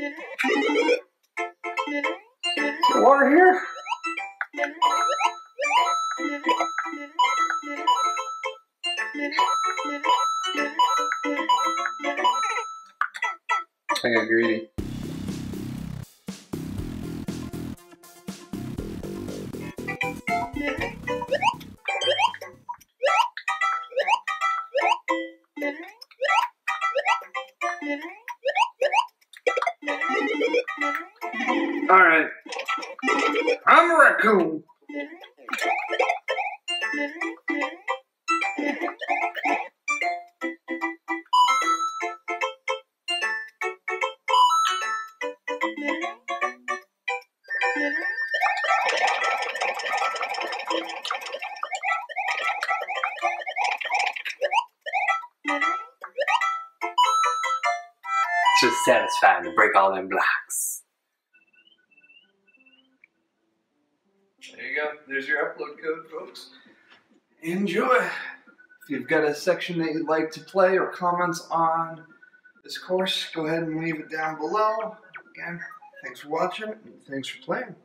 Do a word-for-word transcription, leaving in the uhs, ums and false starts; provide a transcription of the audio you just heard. Water here. I got greedy. Alright. I'm a raccoon. Just satisfying to break all them blocks. There you go. There's your upload code, folks. Enjoy. If you've got a section that you'd like to play or comments on this course, go ahead and leave it down below. Again, thanks for watching and thanks for playing.